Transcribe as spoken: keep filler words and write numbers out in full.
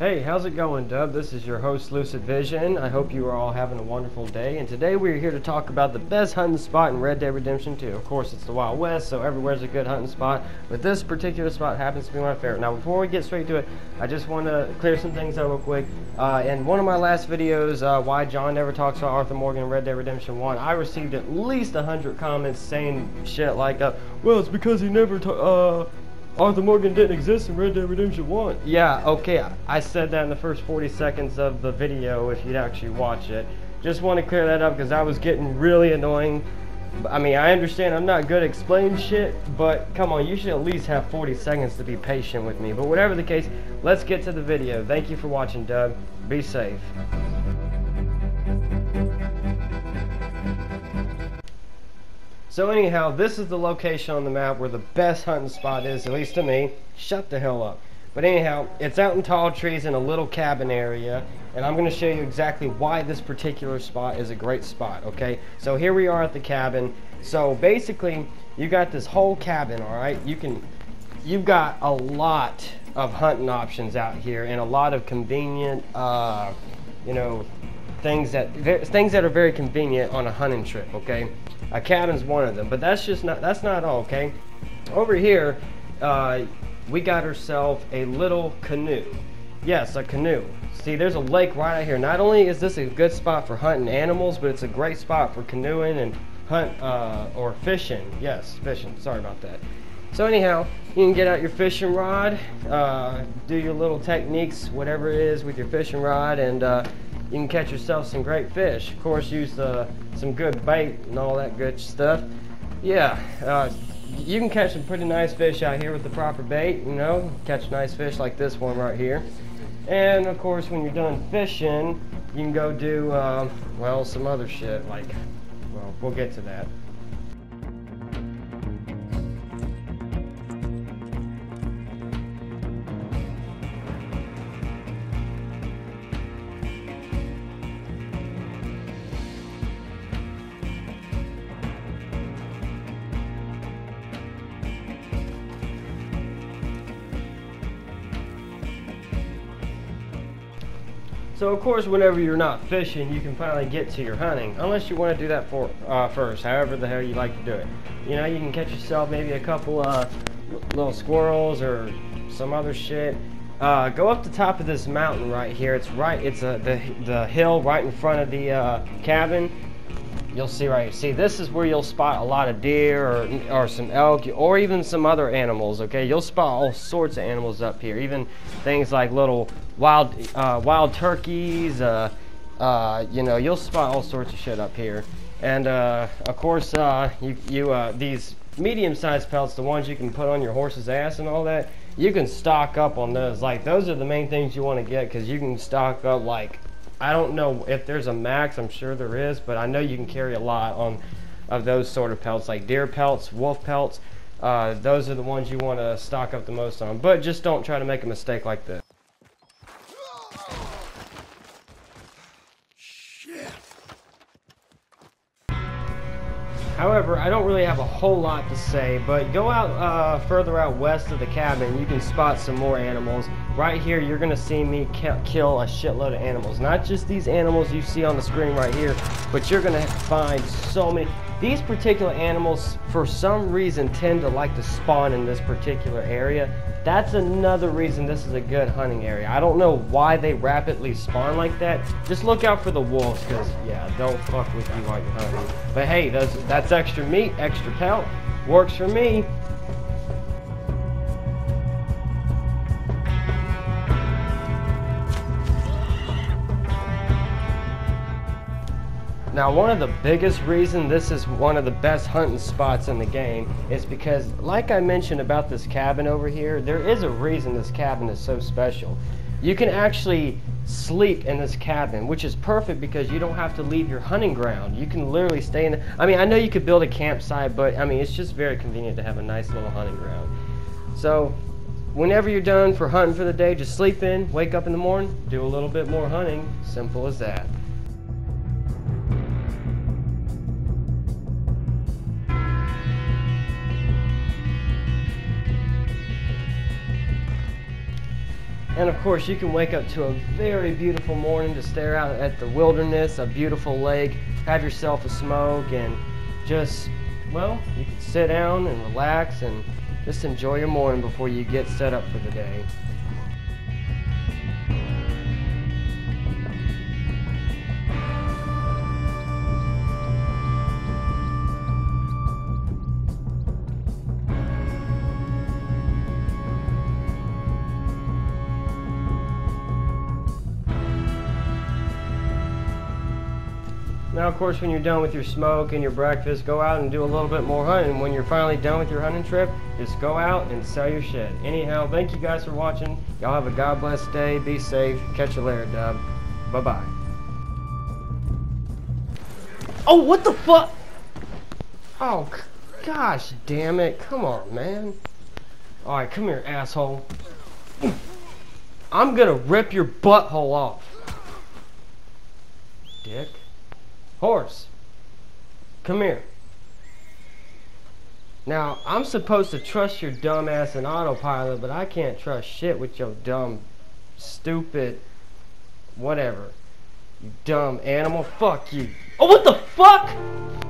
Hey, how's it going, Dub? This is your host, Lucid Vision. I hope you are all having a wonderful day, and today we're here to talk about the best hunting spot in Red Dead Redemption two. Of course, it's the Wild West, so everywhere's a good hunting spot, but this particular spot happens to be my favorite. Now, before we get straight to it, I just want to clear some things up real quick. Uh, in one of my last videos, uh, Why John Never Talks About Arthur Morgan in Red Dead Redemption one, I received at least one hundred comments saying shit like, uh, well, it's because he never ta- uh... Arthur Morgan didn't exist in Red Dead Redemption one. Yeah, okay, I said that in the first forty seconds of the video if you'd actually watch it. Just want to clear that up because I was getting really annoying. I mean, I understand I'm not good at explaining shit, but come on, you should at least have forty seconds to be patient with me. But whatever the case, let's get to the video. Thank you for watching, Doug. Be safe. So anyhow, this is the location on the map where the best hunting spot is, at least to me. Shut the hell up. But anyhow, it's out in tall trees in a little cabin area, and I'm going to show you exactly why this particular spot is a great spot, okay? So here we are at the cabin. So basically, you got this whole cabin, all right? You can, you've got a lot of hunting options out here and a lot of convenient, uh, you know, things that things that are very convenient on a hunting trip, okay? A cabin's one of them, but that's just not that's not all, okay? Over here, uh, we got ourselves a little canoe. Yes, a canoe. See, there's a lake right out here. Not only is this a good spot for hunting animals, but it's a great spot for canoeing and hunt uh, or fishing. Yes, fishing. Sorry about that. So anyhow, you can get out your fishing rod, uh, do your little techniques, whatever it is with your fishing rod, and uh, you can catch yourself some great fish. Of course, use uh, some good bait and all that good stuff. Yeah, uh, you can catch some pretty nice fish out here with the proper bait, you know, catch nice fish like this one right here. And of course, when you're done fishing, you can go do, uh, well, some other shit, like, well, we'll get to that. So of course, whenever you're not fishing, you can finally get to your hunting, unless you want to do that for uh, first, however the hell you like to do it. You know, you can catch yourself maybe a couple uh, little squirrels or some other shit. Uh, go up the top of this mountain right here. It's right, it's uh, the, the hill right in front of the uh, cabin. You'll see right here. See, this is where you'll spot a lot of deer or, or some elk or even some other animals, okay? You'll spot all sorts of animals up here, even things like little wild uh, wild turkeys. Uh, uh, you know, you'll spot all sorts of shit up here. And, uh, of course, uh, you, you uh, these medium-sized pelts, the ones you can put on your horse's ass and all that, you can stock up on those. Like, those are the main things you want to get because you can stock up, like, I don't know if there's a max, I'm sure there is, but I know you can carry a lot on of those sort of pelts, like deer pelts, wolf pelts. Uh, those are the ones you want to stock up the most on, but just don't try to make a mistake like this. However, I don't really have a whole lot to say, but go out uh, further out west of the cabin, you can spot some more animals. Right here, you're going to see me kill a shitload of animals. Not just these animals you see on the screen right here, but you're going to find so many. These particular animals, for some reason, tend to like to spawn in this particular area. That's another reason this is a good hunting area. I don't know why they rapidly spawn like that. Just look out for the wolves, because, yeah, they'll fuck with you while you're hunting. But hey, that's, that's extra meat, extra pelt. Works for me. Now, one of the biggest reasons this is one of the best hunting spots in the game is because, like I mentioned about this cabin over here, there is a reason this cabin is so special. You can actually sleep in this cabin, which is perfect because you don't have to leave your hunting ground. You can literally stay in the, I mean, I know you could build a campsite, but I mean, it's just very convenient to have a nice little hunting ground. So whenever you're done for hunting for the day, just sleep in, wake up in the morning, do a little bit more hunting. Simple as that. And of course you can wake up to a very beautiful morning to stare out at the wilderness, a beautiful lake, have yourself a smoke, and just, well, you can sit down and relax and just enjoy your morning before you get set up for the day. Now, of course, when you're done with your smoke and your breakfast, go out and do a little bit more hunting. When you're finally done with your hunting trip, just go out and sell your shit. Anyhow, thank you guys for watching. Y'all have a God bless day. Be safe. Catch you later, dub. Bye-bye. Oh, what the fuck? Oh, gosh damn it. Come on, man. All right, come here, asshole. I'm going to rip your butthole off. Dick. Horse, come here. Now, I'm supposed to trust your dumb ass in autopilot, but I can't trust shit with your dumb, stupid, whatever. You dumb animal. Fuck you. Oh, what the fuck?